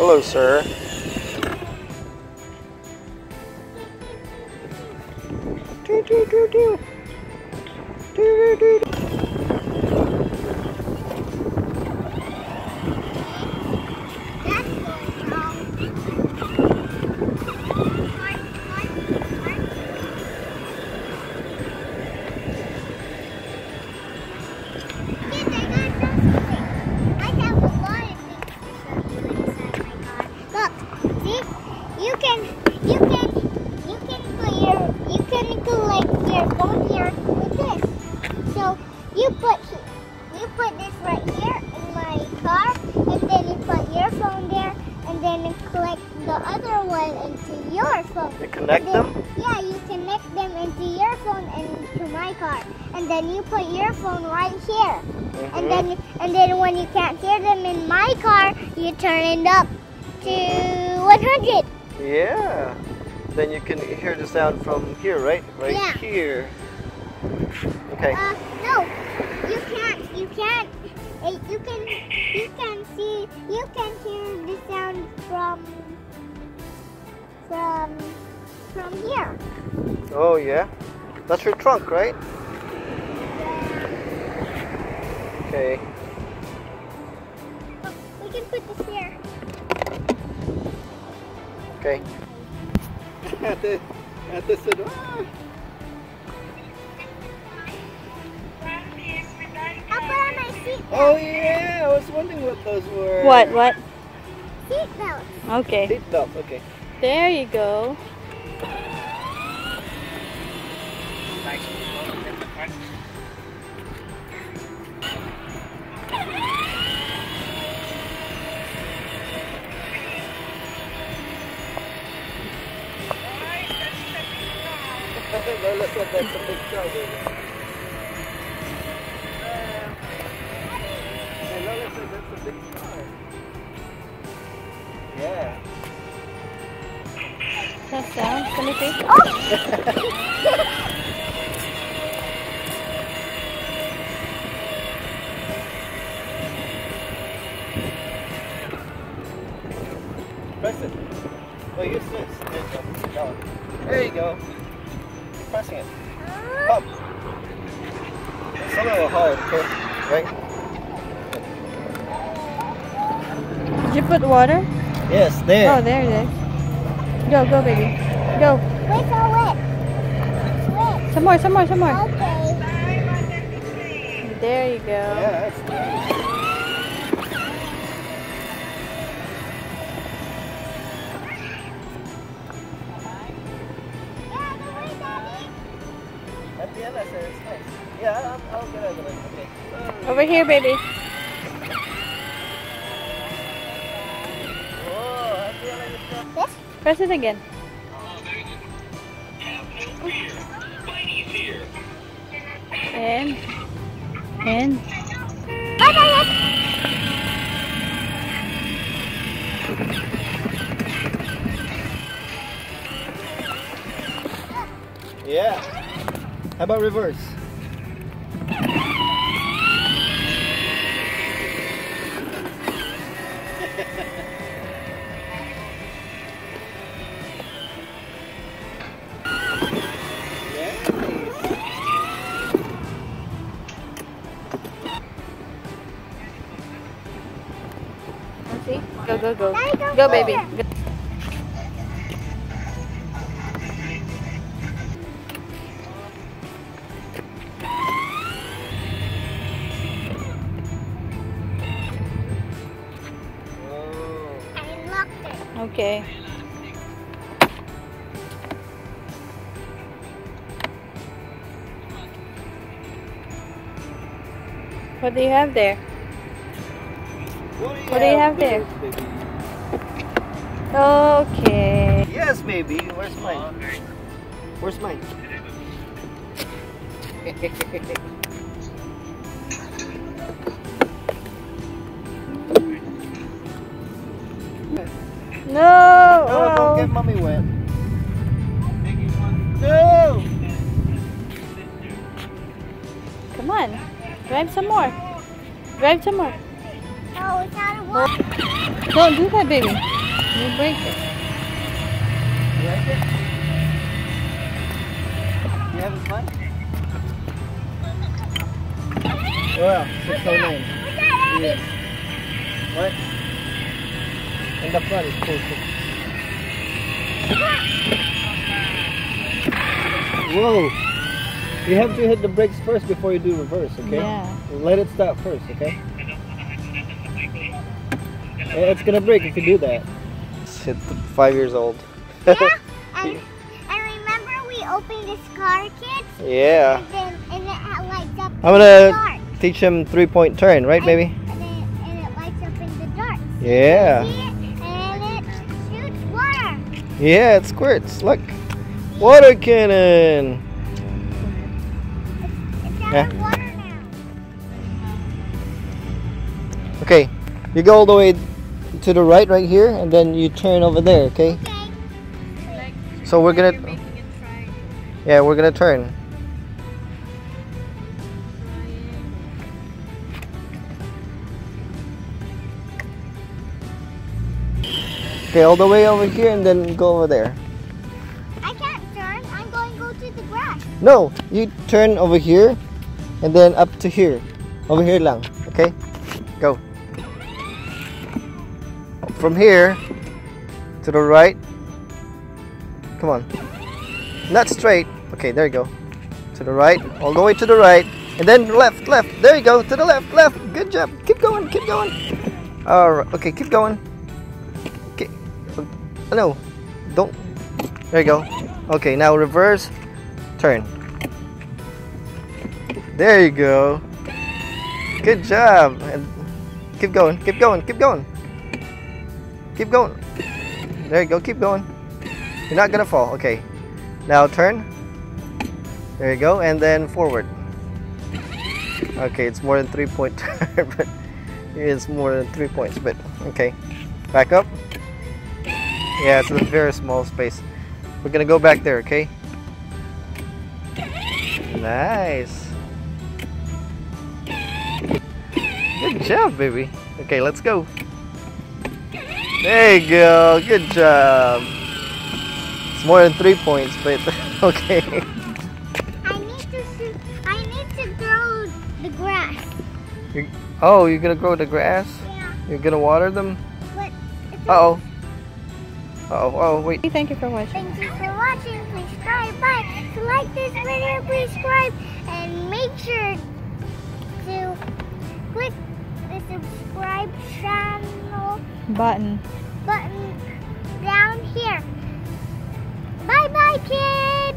Hello, sir. Do, do, do, do. Do, do, do. Then you can hear the sound from here, right? Right yeah. Here. Okay. No, you can't. You can't. You can see. You can hear the sound from here. Oh yeah, that's your trunk, right? Yeah. Okay. Oh, we can put this here. Okay. At the Sedona. I'll put on my seatbelt. Oh yeah, I was wondering what those were. What? Seatbelt. Okay. Seatbelt, okay. There you go. That's a big crowd over there. Hey, Lola said that's a big car. Yeah. That sounds funny. Oh! Press it. Oh, use this. There you go. Pressing it. Pop. It's a little hard, okay? Right? Did you put water? Yes, there. Oh, there it is. Go, baby. Go. Wait, so wet. Wait. Some more. Okay. There you go. Yeah, that's nice. Over here, baby. What? Press it again. Oh, there you go. Have no fear. Whitey's here. And. Bye. Yeah. How about reverse? Go. Daddy, go baby. Go. I locked it. Okay. What do you have there? What do you have there? Baby? Okay. Yes, baby. Where's mine? Where's mine? No! No, don't get mommy wet. No! Come on. Drive some more. No, it's out of water. Don't do that, baby. You'll break it. You like it? You having fun? Well, it's so nice. Yeah. What? And the flood is cool too. Whoa. You have to hit the brakes first before you do reverse, okay? Yeah. Let it stop first, okay? It's gonna break if you do that. It's 5 years old. Yeah, and remember we opened this car, kids? Yeah. And then it lights up in the dark. I'm gonna teach him three-point turn, right, baby? And it lights up in the dark. Yeah. And it shoots water. Yeah, it squirts. Look. Water cannon. Yeah. Okay, you go all the way to the right here, and then you turn over there, okay? Okay. So we're gonna... Yeah, we're gonna turn. Okay, all the way over here, and then go over there. I can't turn. I'm going to go to the grass. No, you turn over here. And then up to here. Over here lang. Okay? Go. From here to the right. Come on. Not straight. Okay, there you go. To the right. All the way to the right. And then left, left. There you go. To the left, left. Good job. Keep going, keep going. Alright. Okay, keep going. Okay. Oh, no. Don't. There you go. Okay, now reverse. Turn. There you go. Good job. And keep going, keep going, keep going. Keep going. There you go, keep going. You're not gonna fall. Okay. Now turn. There you go, and then forward. Okay, it's more than 3 point turn, but it's more than 3 points, but okay. Back up. Yeah, it's a very small space. We're gonna go back there, okay? Nice. Good job, baby. Okay, let's go. There you go. Good job. It's more than 3 points, but okay. I need to grow the grass. You're gonna grow the grass? Yeah. You're gonna water them? Uh-oh. Uh-oh. Oh, wait. Thank you for watching. Thank you for watching. Please subscribe. Bye. If you like this video, please subscribe. And make sure to click the subscribe channel button down here. Bye bye, kids!